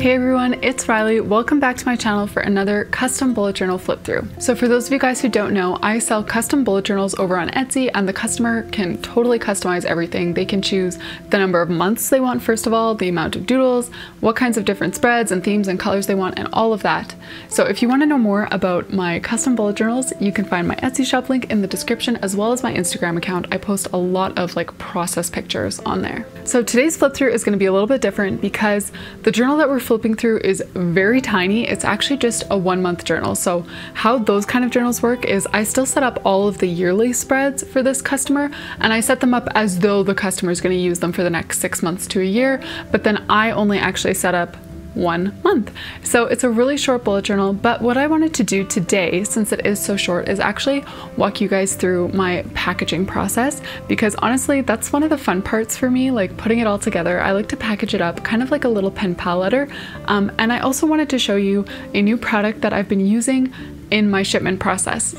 Hey everyone, it's Riley. Welcome back to my channel for another custom bullet journal flip through. So for those of you guys who don't know, I sell custom bullet journals over on Etsy, and the customer can totally customize everything. They can choose the number of months they want, first of all, the amount of doodles, what kinds of different spreads and themes and colors they want, and all of that. So if you want to know more about my custom bullet journals, you can find my Etsy shop link in the description, as well as my Instagram account. I post a lot of like process pictures on there. So today's flip through is going to be a little bit different because the journal that we're flipping through is very tiny. It's actually just a 1 month journal. So how those kind of journals work is I still set up all of the yearly spreads for this customer, and I set them up as though the customer is going to use them for the next 6 months to a year, but then I only actually set up 1 month. So it's a really short bullet journal, but what I wanted to do today, since it is so short, is actually walk you guys through my packaging process, because honestly that's one of the fun parts for me, like putting it all together. I like to package it up kind of like a little pen pal letter, and I also wanted to show you a new product that I've been using in my shipment process.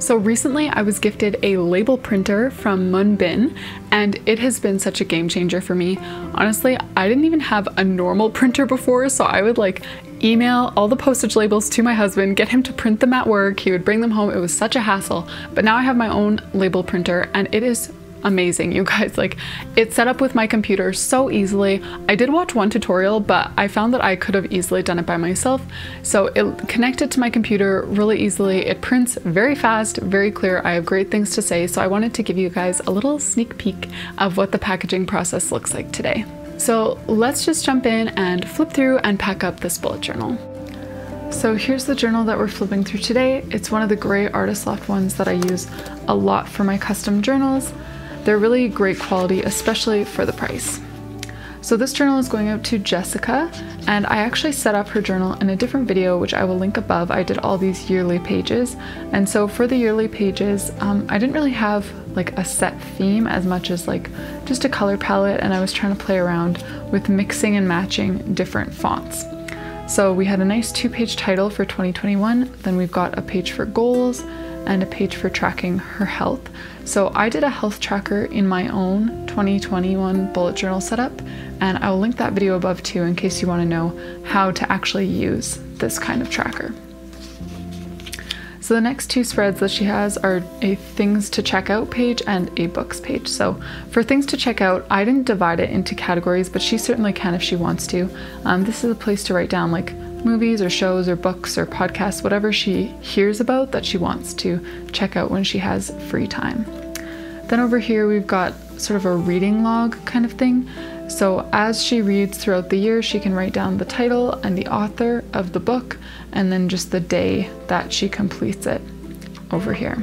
So recently I was gifted a label printer from MUNBYN, and it has been such a game changer for me. Honestly, I didn't even have a normal printer before, so I would like email all the postage labels to my husband, get him to print them at work, he would bring them home. It was such a hassle, but now I have my own label printer and it is amazing, you guys. Like, it's set up with my computer so easily. I did watch one tutorial, but I found that I could have easily done it by myself. So it connected to my computer really easily. It prints very fast, very clear. I have great things to say. So I wanted to give you guys a little sneak peek of what the packaging process looks like today. So let's just jump in and flip through and pack up this bullet journal. So here's the journal that we're flipping through today. It's one of the gray Artist Loft ones that I use a lot for my custom journals. They're really great quality, especially for the price. So this journal is going out to Jessica, and I actually set up her journal in a different video, which I will link above. I did all these yearly pages. And so for the yearly pages, I didn't really have like a set theme as much as like just a color palette. And I was trying to play around with mixing and matching different fonts. So we had a nice 2-page title for 2021. Then we've got a page for goals and a page for tracking her health. So I did a health tracker in my own 2021 bullet journal setup, and I will link that video above too in case you want to know how to actually use this kind of tracker. So the next two spreads that she has are a things to check out page and a books page. So for things to check out, I didn't divide it into categories, but she certainly can if she wants to. This is a place to write down like movies or shows or books or podcasts, whatever she hears about that she wants to check out when she has free time. Then over here we've got sort of a reading log kind of thing. So as she reads throughout the year, she can write down the title and the author of the book, and then just the day that she completes it over here.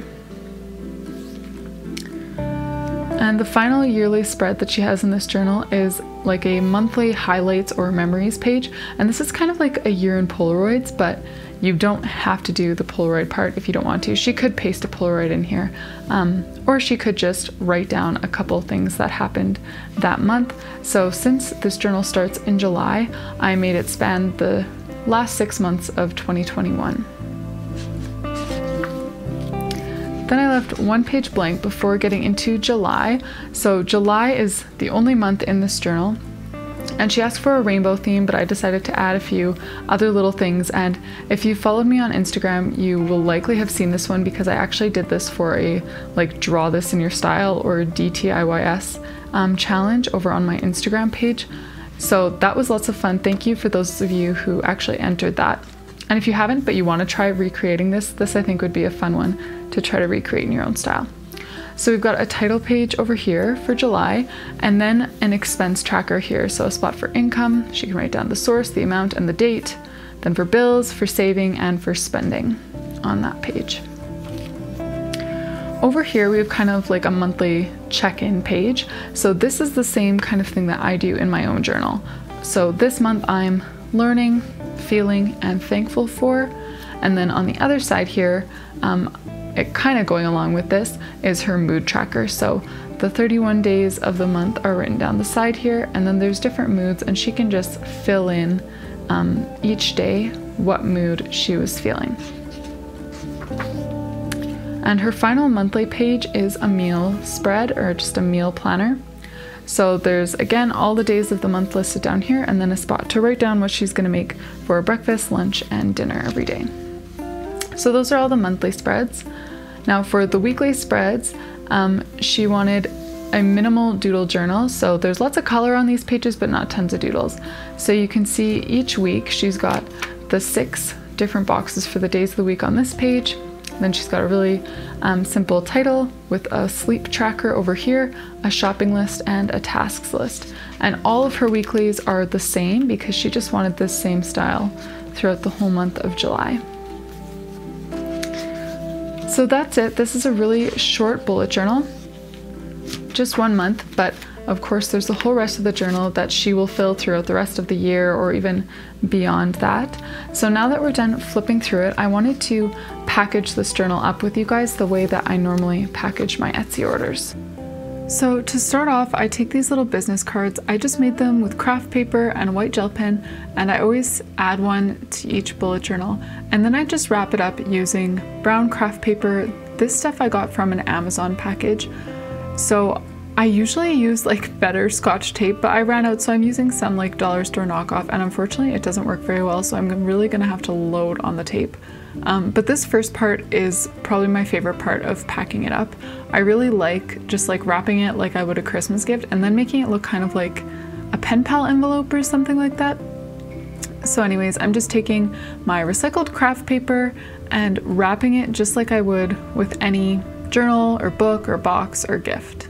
And the final yearly spread that she has in this journal is like a monthly highlights or memories page. And this is kind of like a year in Polaroids, but you don't have to do the Polaroid part if you don't want to. She could paste a Polaroid in here, or she could just write down a couple things that happened that month. So since this journal starts in July, I made it span the last 6 months of 2021. Then I left one page blank before getting into July. So July is the only month in this journal, and she asked for a rainbow theme, but I decided to add a few other little things. And if you followed me on Instagram, you will likely have seen this one, because I actually did this for a like draw this in your style or DTIYS challenge over on my Instagram page. So that was lots of fun. Thank you for those of you who actually entered that. And if you haven't, but you want to try recreating this I think would be a fun one to try to recreate in your own style. So we've got a title page over here for July, and then an expense tracker here. So a spot for income, she can write down the source, the amount, and the date. Then for bills, for saving, and for spending on that page. Over here, we have kind of like a monthly check-in page. So this is the same kind of thing that I do in my own journal. So this month I'm learning, feeling, and thankful for. And then on the other side here, it kind of going along with this, is her mood tracker. So the 31 days of the month are written down the side here, and then there's different moods, and she can just fill in each day what mood she was feeling. And her final monthly page is a meal spread, or just a meal planner. So there's, again, all the days of the month listed down here, and then a spot to write down what she's gonna make for breakfast, lunch, and dinner every day. So those are all the monthly spreads. Now for the weekly spreads, she wanted a minimal doodle journal. So there's lots of color on these pages, but not tons of doodles. So you can see each week she's got the 6 different boxes for the days of the week on this page. Then she's got a really simple title with a sleep tracker over here, a shopping list, and a tasks list. And all of her weeklies are the same because she just wanted this same style throughout the whole month of July. So that's it. This is a really short bullet journal, just 1 month, but of course there's the whole rest of the journal that she will fill throughout the rest of the year or even beyond that. So now that we're done flipping through it, I wanted to package this journal up with you guys the way that I normally package my Etsy orders. So to start off, I take these little business cards. I just made them with craft paper and a white gel pen, and I always add one to each bullet journal. And then I just wrap it up using brown craft paper. This stuff I got from an Amazon package. So I usually use like better Scotch tape, but I ran out, so I'm using some like dollar store knockoff, and unfortunately it doesn't work very well, so I'm really gonna have to load on the tape. But this first part is probably my favorite part of packing it up. I really like just like wrapping it like I would a Christmas gift and then making it look kind of like a pen pal envelope or something like that. So anyways, I'm just taking my recycled craft paper and wrapping it just like I would with any journal or book or box or gift.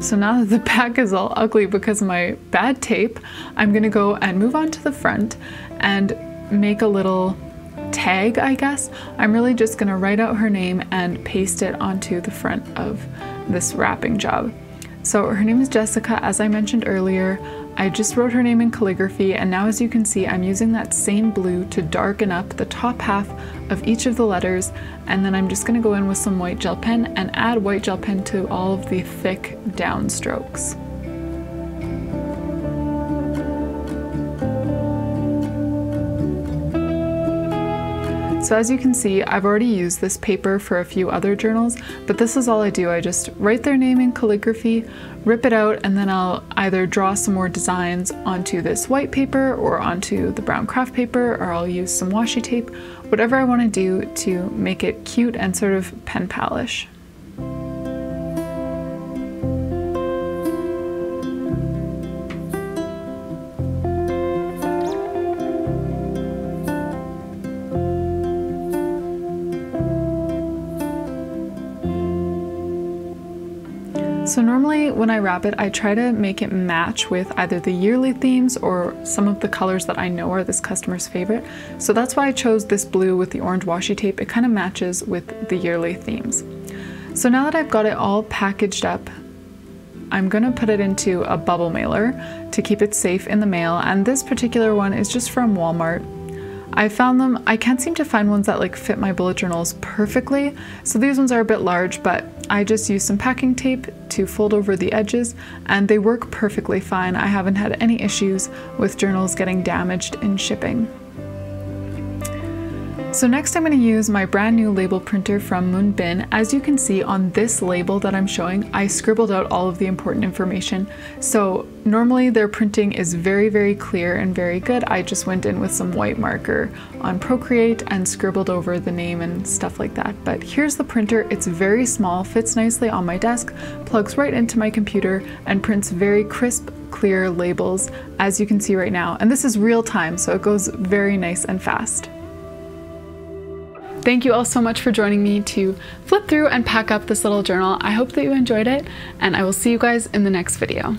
So now that the back is all ugly because of my bad tape, I'm gonna go and move on to the front and make a little tag, I guess. I'm really just gonna write out her name and paste it onto the front of this wrapping job. So her name is Jessica, as I mentioned earlier. I just wrote her name in calligraphy, and now as you can see, I'm using that same blue to darken up the top half of each of the letters, and then I'm just gonna go in with some white gel pen and add white gel pen to all of the thick downstrokes. So as you can see, I've already used this paper for a few other journals, but this is all I do. I just write their name in calligraphy, rip it out, and then I'll either draw some more designs onto this white paper or onto the brown craft paper, or I'll use some washi tape, whatever I want to do to make it cute and sort of pen pal-ish. So normally when I wrap it, I try to make it match with either the yearly themes or some of the colors that I know are this customer's favorite. So that's why I chose this blue with the orange washi tape. It kind of matches with the yearly themes. So now that I've got it all packaged up, I'm gonna put it into a bubble mailer to keep it safe in the mail. And this particular one is just from Walmart. I found them, I can't seem to find ones that like fit my bullet journals perfectly. So these ones are a bit large, but I just used some packing tape to fold over the edges and they work perfectly fine. I haven't had any issues with journals getting damaged in shipping. So next I'm going to use my brand new label printer from MUNBYN. As you can see on this label that I'm showing, I scribbled out all of the important information. So normally their printing is very, very clear and very good. I just went in with some white marker on Procreate and scribbled over the name and stuff like that. But here's the printer. It's very small, fits nicely on my desk, plugs right into my computer, and prints very crisp, clear labels, as you can see right now. And this is real time, so it goes very nice and fast. Thank you all so much for joining me to flip through and pack up this little journal. I hope that you enjoyed it, and I will see you guys in the next video.